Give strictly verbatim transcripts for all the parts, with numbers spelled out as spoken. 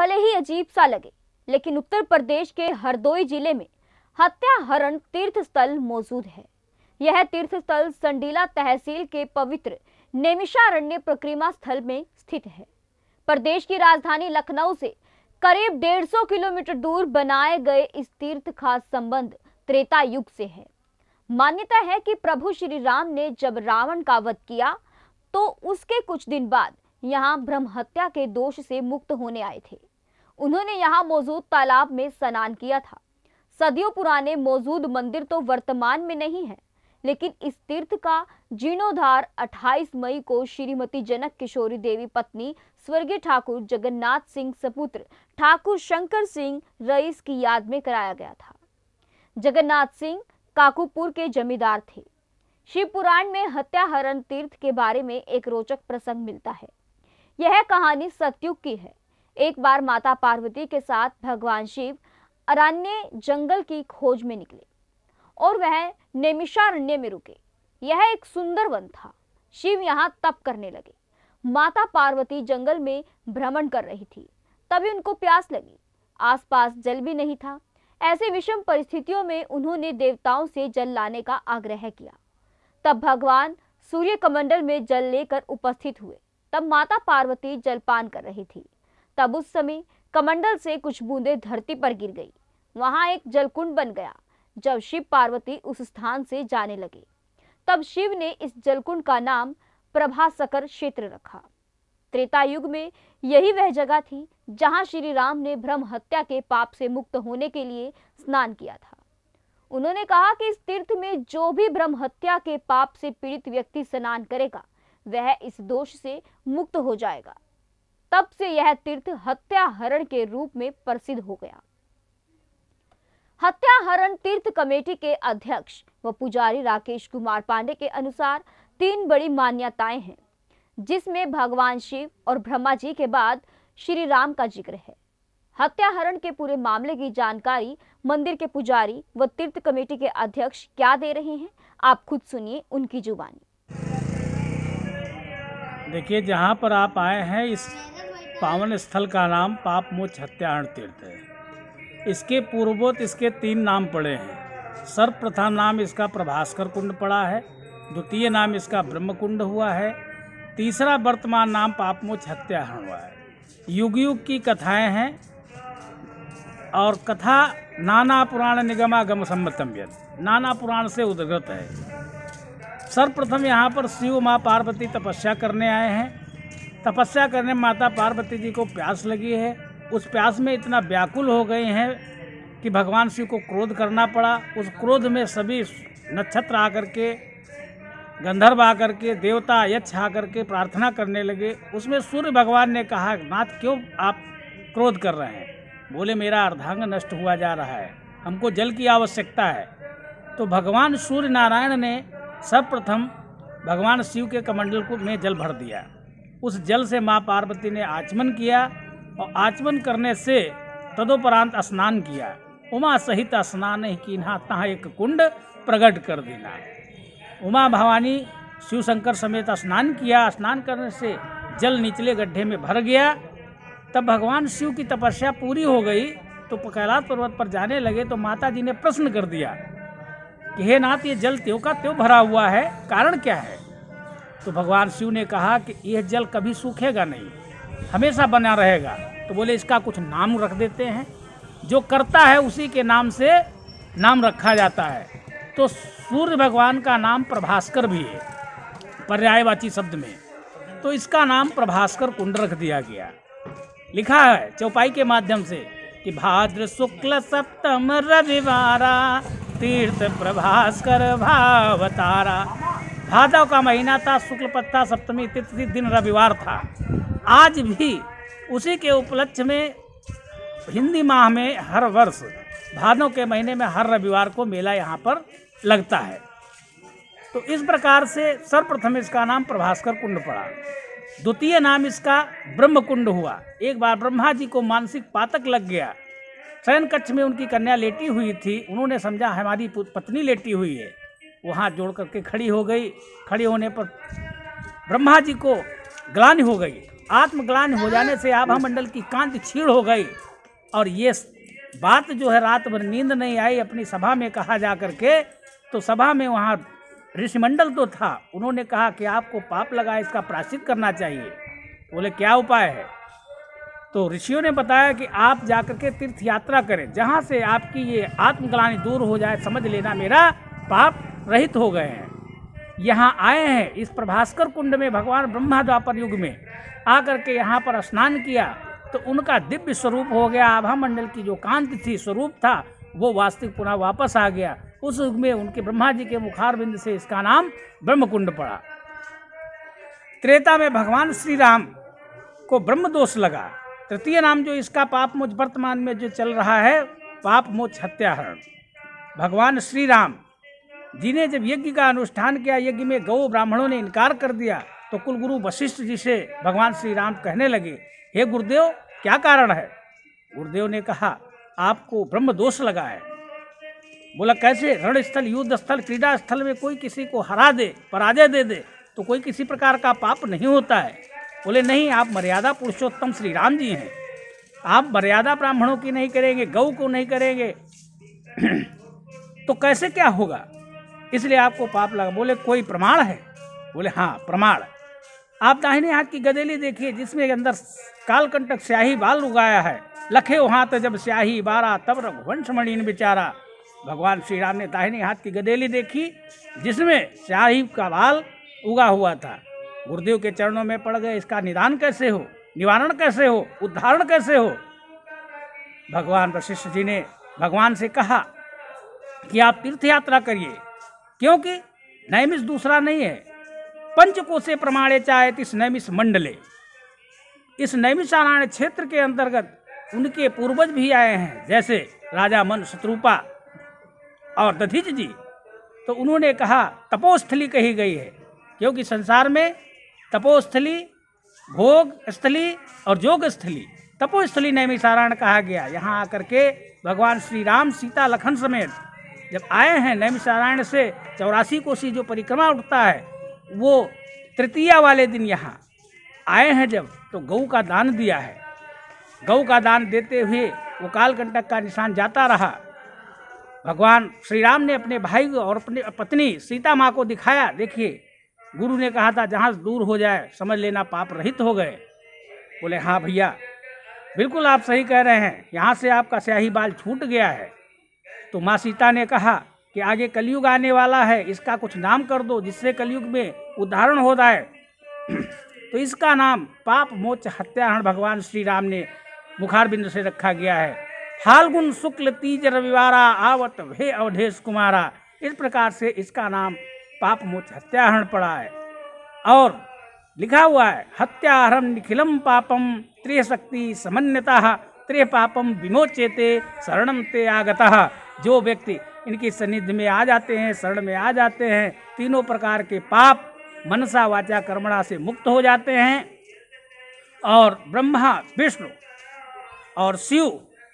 भले ही अजीब सा लगे, लेकिन उत्तर प्रदेश के हरदोई जिले में हत्याहरण तीर्थ स्थल मौजूद है। यह तीर्थ स्थल संडीला तहसील के पवित्र नेमिषारण्य परिक्रमा स्थल में स्थित है। प्रदेश की राजधानी लखनऊ से करीब डेढ़ सौ किलोमीटर दूर बनाए गए इस तीर्थ का संबंध त्रेता युग से है। मान्यता है कि प्रभु श्री राम ने जब रावण का वध किया तो उसके कुछ दिन बाद यहाँ ब्रह्म हत्या के दोष से मुक्त होने आए थे। उन्होंने यहाँ मौजूद तालाब में स्नान किया था। सदियों पुराने मौजूद मंदिर तो वर्तमान में नहीं है, लेकिन इस तीर्थ का जीर्णोद्धार अट्ठाईस मई को श्रीमती जनक किशोरी देवी पत्नी स्वर्गीय ठाकुर जगन्नाथ सिंह सपुत्र ठाकुर शंकर सिंह रईस की याद में कराया गया था। जगन्नाथ सिंह काकुपुर के जमींदार थे। शिवपुराण में हत्याहरण तीर्थ के बारे में एक रोचक प्रसंग मिलता है। यह कहानी सत्युग की है। एक बार माता पार्वती के साथ भगवान शिव अरण्य जंगल की खोज में निकले और वह नेमिषारण्य में रुके। यह एक सुंदर वन था। शिव यहाँ तप करने लगे। माता पार्वती जंगल में भ्रमण कर रही थी, तभी उनको प्यास लगी। आसपास जल भी नहीं था। ऐसे विषम परिस्थितियों में उन्होंने देवताओं से जल लाने का आग्रह किया। तब भगवान सूर्य कमंडल में जल लेकर उपस्थित हुए। तब माता पार्वती जलपान कर रही थी। तब उस समय कमंडल से कुछ बूंदें धरती पर गिर गई। वहां एक जलकुंड बन गया। जब शिव पार्वती उस स्थान से जाने लगे, तब शिव ने इस जलकुंड का नाम प्रभास्कर क्षेत्र रखा। त्रेता युग में यही वह जगह थी जहां श्री राम ने ब्रह्म हत्या के पाप से मुक्त होने के लिए स्नान किया था। उन्होंने कहा कि इस तीर्थ में जो भी ब्रह्म हत्या के पाप से पीड़ित व्यक्ति स्नान करेगा, वह इस दोष से मुक्त हो जाएगा। तब से यह तीर्थ हत्याहरण के रूप में प्रसिद्ध हो गया। हत्याहरण तीर्थ कमेटी के अध्यक्ष व पुजारी राकेश कुमार पांडे के अनुसार तीन बड़ी मान्यताएं हैं, जिसमें भगवान शिव और ब्रह्मा जी के बाद श्री राम का जिक्र है। हत्याहरण के पूरे मामले की जानकारी मंदिर के पुजारी व तीर्थ कमेटी के अध्यक्ष क्या दे रहे हैं, आप खुद सुनिए उनकी जुबानी। देखिए, जहां पर आप आए हैं, इस पावन स्थल का नाम पाप मोक्ष हत्याहरण तीर्थ है। इसके पूर्वोत्तर इसके तीन नाम पड़े हैं। सर्वप्रथम नाम इसका प्रभास्कर कुंड पड़ा है, द्वितीय नाम इसका ब्रह्म कुंड हुआ है, तीसरा वर्तमान नाम पापमोक्ष हत्याहरण हुआ है। युग युग की कथाएं हैं और कथा नाना पुराण निगमागम सम्मतम यद नाना पुराण से उद्गत है। सर्वप्रथम यहाँ पर शिव माँ पार्वती तपस्या करने आए हैं। तपस्या करने माता पार्वती जी को प्यास लगी है। उस प्यास में इतना व्याकुल हो गए हैं कि भगवान शिव को क्रोध करना पड़ा। उस क्रोध में सभी नक्षत्र आकर के, गंधर्व आकर के, देवता यक्ष आकर के प्रार्थना करने लगे। उसमें सूर्य भगवान ने कहा, नाथ क्यों आप क्रोध कर रहे हैं? बोले, मेरा अर्धांग नष्ट हुआ जा रहा है, हमको जल की आवश्यकता है। तो भगवान सूर्य नारायण ने सर्वप्रथम भगवान शिव के कमंडल को में जल भर दिया। उस जल से माँ पार्वती ने आचमन किया और आचमन करने से तदोपरांत स्नान किया। उमा सहित स्नान ही कीन्हा तहाँ एक कुंड प्रकट कर देना। उमा भवानी शिव शंकर समेत स्नान किया। स्नान करने से जल निचले गड्ढे में भर गया। तब भगवान शिव की तपस्या पूरी हो गई तो कैलाश पर्वत पर जाने लगे तो माता जी ने प्रश्न कर दिया कि हे नाथ, ये जल त्यों का त्यों भरा हुआ है, कारण क्या है? तो भगवान शिव ने कहा कि यह जल कभी सूखेगा नहीं, हमेशा बना रहेगा। तो बोले, इसका कुछ नाम रख देते हैं, जो करता है उसी के नाम से नाम रखा जाता है। तो सूर्य भगवान का नाम प्रभास्कर भी है, पर्यायवाची शब्द में, तो इसका नाम प्रभास्कर कुंड रख दिया गया। लिखा है चौपाई के माध्यम से कि भाद्र शुक्ल सप्तम रविवारा तीर्थ प्रभास्कर भावतारा। भादव का महीना था, शुक्ल पत्ता सप्तमी तिथि दिन रविवार था। आज भी उसी के उपलक्ष्य में हिंदी माह में हर वर्ष भादों के महीने में हर रविवार को मेला यहाँ पर लगता है। तो इस प्रकार से सर्वप्रथम इसका नाम प्रभास्कर कुंड पड़ा। द्वितीय नाम इसका ब्रह्म कुंड हुआ। एक बार ब्रह्मा जी को मानसिक पातक लग गया। शयन कक्ष में उनकी कन्या लेटी हुई थी। उन्होंने समझा हमारी पत्नी लेटी हुई है। वो हाथ जोड़ करके खड़ी हो गई। खड़ी होने पर ब्रह्मा जी को ग्लानि हो गई। आत्मग्लानि हो जाने से आभा मंडल की कांति क्षीण हो गई और ये बात जो है रात भर नींद नहीं आई अपनी सभा में कहा जा करके। तो सभा में वहाँ ऋषिमंडल तो था, उन्होंने कहा कि आपको पाप लगा इसका प्रायश्चित करना चाहिए। बोले क्या उपाय है? तो ऋषियों ने बताया कि आप जाकर के तीर्थ यात्रा करें, जहाँ से आपकी ये आत्मग्लानि दूर हो जाए, समझ लेना मेरा पाप रहित हो गए हैं। यहाँ आए हैं इस प्रभास्कर कुंड में भगवान ब्रह्मा द्वापर युग में आकर के यहाँ पर स्नान किया तो उनका दिव्य स्वरूप हो गया। आभा मंडल की जो कांति थी, स्वरूप था, वो वास्तविक पुनः वापस आ गया। उस युग में उनके ब्रह्मा जी के मुखारबिंद से इसका नाम ब्रह्मकुंड पड़ा। त्रेता में भगवान श्री राम को ब्रह्म दोष लगा। तृतीय नाम जो इसका पाप मोक्ष वर्तमान में जो चल रहा है, पाप मोक्ष हत्याहरण। भगवान श्री राम जी ने जब यज्ञ का अनुष्ठान किया, यज्ञ में गौ ब्राह्मणों ने इनकार कर दिया तो कुलगुरु वशिष्ठ जी से भगवान श्री राम कहने लगे, हे गुरुदेव क्या कारण है? गुरुदेव ने कहा आपको ब्रह्म दोष लगा है। बोला कैसे? रणस्थल, युद्ध स्थल, क्रीड़ा स्थल में कोई किसी को हरा दे, पराजय दे दे तो कोई किसी प्रकार का पाप नहीं होता है। बोले नहीं, आप मर्यादा पुरुषोत्तम श्री राम जी हैं, आप मर्यादा ब्राह्मणों की नहीं करेंगे, गौ को नहीं करेंगे तो कैसे क्या होगा, इसलिए आपको पाप लगा। बोले कोई प्रमाण है? बोले हाँ प्रमाण, आप दाहिने हाथ की गदेली देखिए जिसमें अंदर कालकंटक स्याही बाल उगाया है, लखे हाथ जब स्याही बारा तब रघुवंशमणिन बिचारा। भगवान श्री राम ने दाहिने हाथ की गदेली देखी जिसमें स्याही का बाल उगा हुआ था। गुरुदेव के चरणों में पड़ गए, इसका निदान कैसे हो, निवारण कैसे हो, उद्धारण कैसे हो? भगवान वशिष्ठ जी ने भगवान से कहा कि आप तीर्थ यात्रा करिए, क्योंकि नैमिष दूसरा नहीं है। पंचकोशे प्रमाणे चायत इस नैमिष मंडले, इस नैमिषारण्य क्षेत्र के अंतर्गत उनके पूर्वज भी आए हैं, जैसे राजा मन शत्रुपा और दधीच जी। तो उन्होंने कहा तपोस्थली कही गई है, क्योंकि संसार में तपोस्थली, भोग स्थली और योग स्थली, तपोस्थली नैमिषारण्य कहा गया। यहाँ आकर के भगवान श्री राम सीता लखन समेत जब आए हैं नैमिषारण्य से चौरासी कोसी जो परिक्रमा उठता है, वो तृतीया वाले दिन यहाँ आए हैं जब, तो गऊ का दान दिया है। गऊ का दान देते हुए वो कालकंटक का निशान जाता रहा। भगवान श्री राम ने अपने भाई को और अपनी पत्नी सीता माँ को दिखाया, देखिए गुरु ने कहा था जहाँ दूर हो जाए समझ लेना पाप रहित हो गए। बोले हाँ भैया बिल्कुल आप सही कह रहे हैं, यहाँ से आपका स्याही बाल छूट गया है। तो माँ सीता ने कहा कि आगे कलयुग आने वाला है, इसका कुछ नाम कर दो जिससे कलयुग में उदाहरण हो जाए। तो इसका नाम पाप मोक्ष हत्याहरण भगवान श्री राम ने मुखारबिंद से रखा गया है। फाल्गुन शुक्ल तीज रविवारा आवत भे अवधेश कुमारा, इस प्रकार से इसका नाम पाप मोक्ष हत्याहरण पड़ा है। और लिखा हुआ है हत्याहरण निखिलम पापम त्रिशक्ति समन्यता त्रे पापम विमोचेते शरणम ते आगतः। जो व्यक्ति इनकी सन्निधि में आ जाते हैं, शरण में आ जाते हैं, तीनों प्रकार के पाप मनसा वाचा कर्मणा से मुक्त हो जाते हैं और ब्रह्मा विष्णु और शिव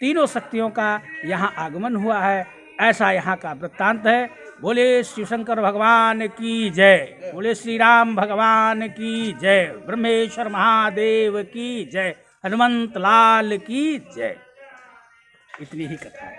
तीनों शक्तियों का यहाँ आगमन हुआ है। ऐसा यहाँ का वृत्तांत है। बोले शिव शंकर भगवान की जय, बोले श्री राम भगवान की जय, ब्रह्मेश्वर महादेव की जय, हनुमंत लाल की जय। इतनी ही कथा है।